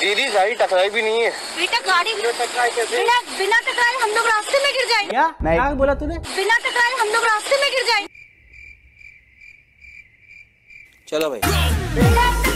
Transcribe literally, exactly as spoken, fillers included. दीदी गाड़ी टकराई भी नहीं है बेटा, गाड़ी बिना बिना टकराए हम लोग रास्ते में गिर जाएंगे। क्या क्या बोला तूने? बिना टकराए हम लोग रास्ते में गिर जाएंगे। चलो भाई।